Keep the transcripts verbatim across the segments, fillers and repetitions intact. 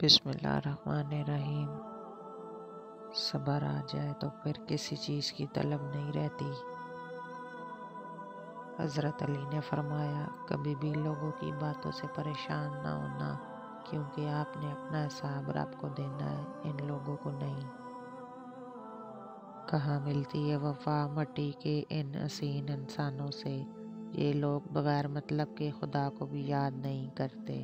बिस्मिल्लाहिर्रहमानिर्रहीम। सबर आ जाए तो फिर किसी चीज़ की तलब नहीं रहती। हज़रत अली ने फरमाया, कभी भी लोगों की बातों से परेशान ना होना, क्योंकि आपने अपना हिसाब रब को देना है, इन लोगों को नहीं। कहाँ मिलती है वफा मट्टी के इन हसीन इंसानों से। ये लोग बग़ैर मतलब के खुदा को भी याद नहीं करते।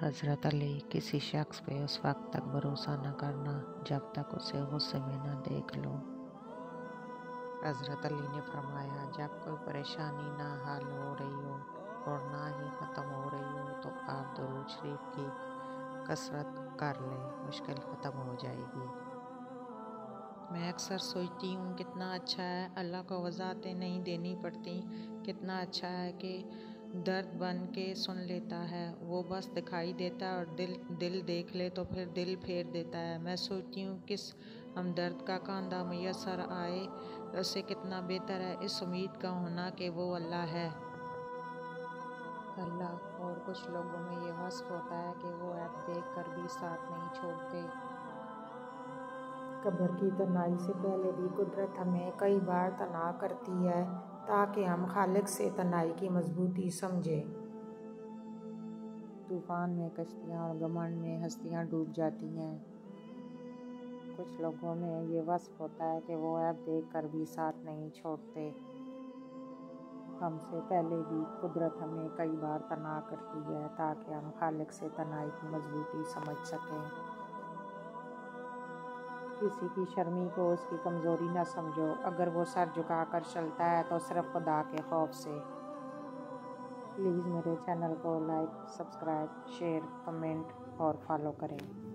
हज़रत अली, किसी शख्स पे उस वक्त तक भरोसा न करना जब तक उसे गुस्से में न देख लो। हज़रत अली ने फरमाया, जब कोई परेशानी ना हाल हो रही हो और ना ही ख़त्म हो रही हो तो आप दुरूद शरीफ की कसरत कर लें, मुश्किल ख़त्म हो जाएगी। मैं अक्सर सोचती हूँ कितना अच्छा है, अल्लाह को वजाहतें नहीं देनी पड़ती, कितना अच्छा है कि दर्द बन के सुन लेता है। वो बस दिखाई देता है और दिल दिल देख ले तो फिर दिल फेर देता है। मैं सोचती हूँ किस हमदर्द का कंधा मैसर आए उससे कितना बेहतर है इस उम्मीद का होना कि वो अल्लाह है। अल्लाह और कुछ लोगों में ये वस्फ होता है कि वो ऐप देख कर भी साथ नहीं छोड़ते। कब्र की तनाई से पहले भी कुदरत हमें कई बार तना करती है ताकि हम खालिक से तनाई की मजबूती समझें। तूफ़ान में कश्तियाँ और गमंड में हस्तियाँ डूब जाती हैं। कुछ लोगों में ये वस्फ होता है कि वो ऐब देख कर भी साथ नहीं छोड़ते। हमसे पहले भी कुदरत हमें कई बार तना करती है ताकि हम खालिक से तनाई की मजबूती समझ सकें। किसी की शर्मी को उसकी कमज़ोरी ना समझो, अगर वो सर झुका कर चलता है तो सिर्फ खुदा के खौफ से। प्लीज़ मेरे चैनल को लाइक, सब्सक्राइब, शेयर, कमेंट और फॉलो करें।